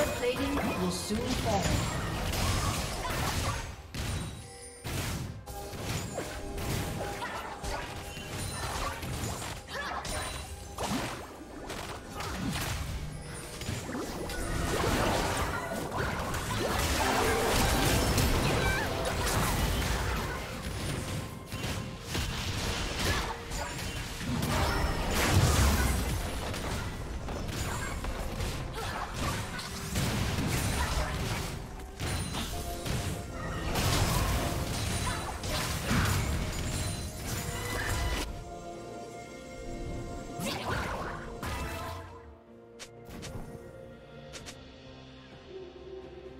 Turret plating will soon fall.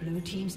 Blue team's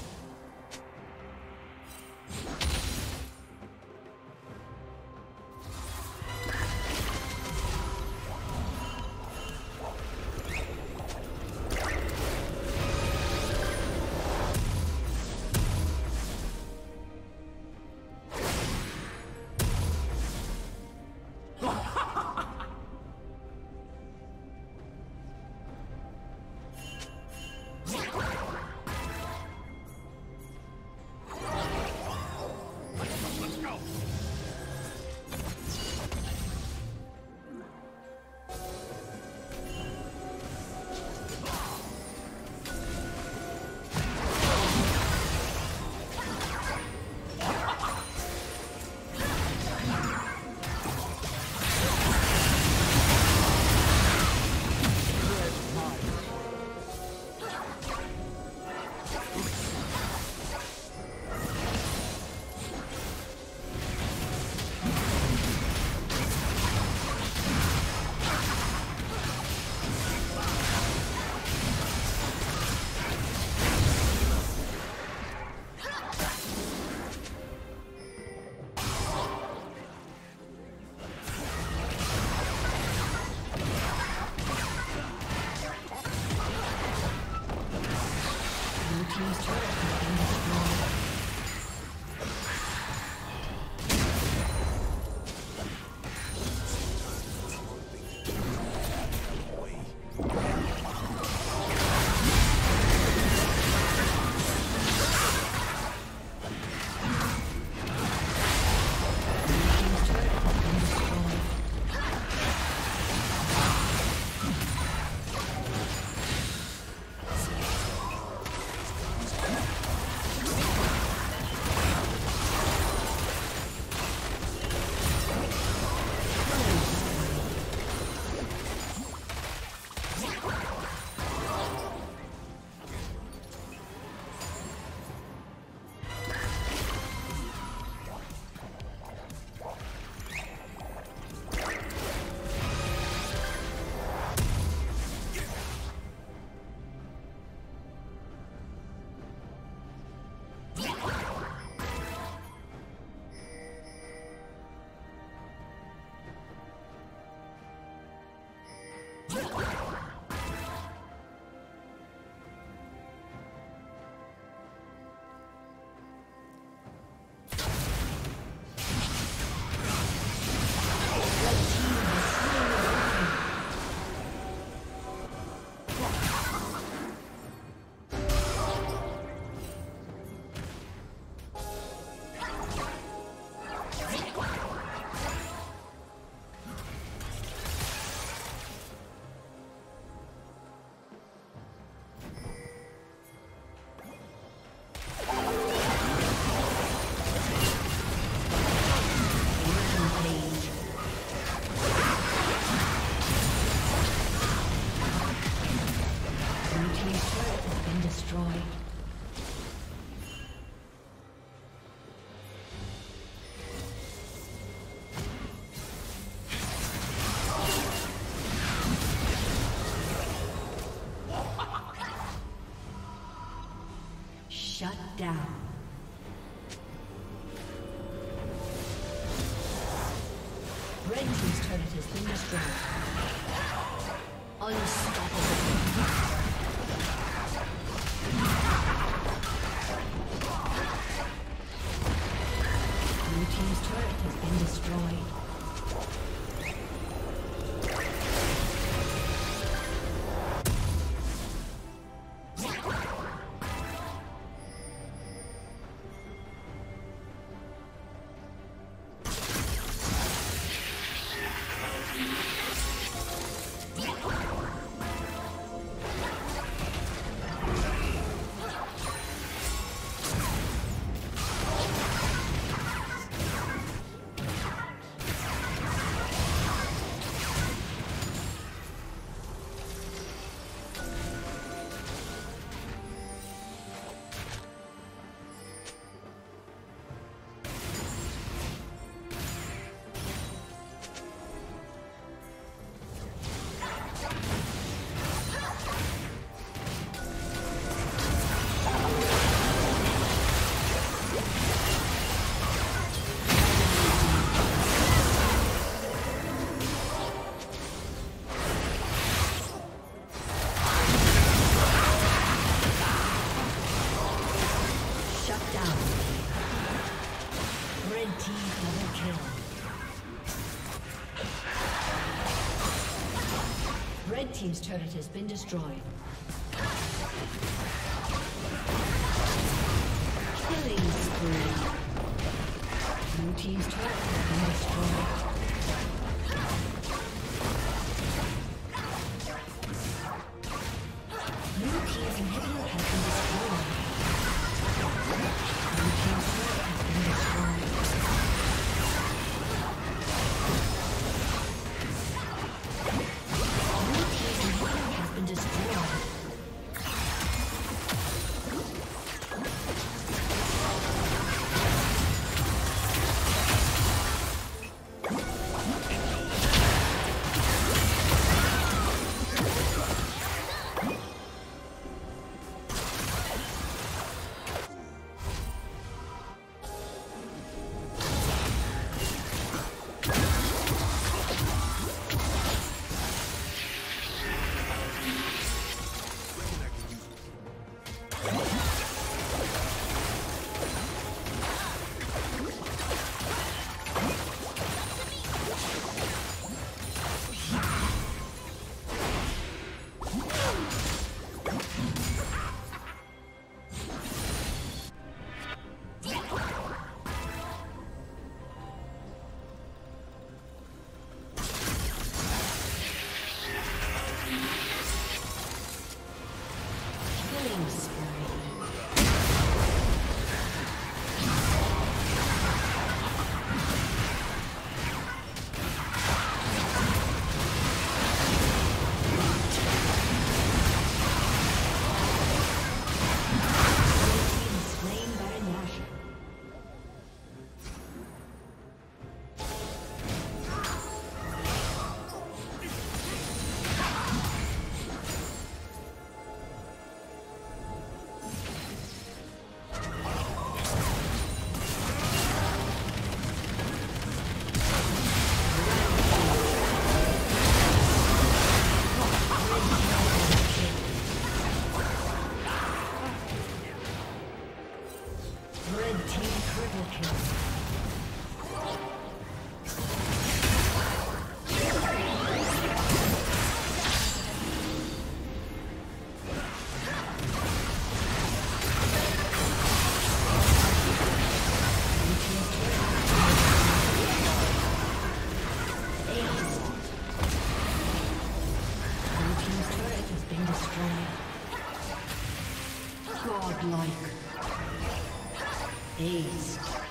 Shut down. Red team's turret has been destroyed. Unstoppable. team's turret has been destroyed. Killing spree. Blue team's turret has been destroyed. Godlike. Ace.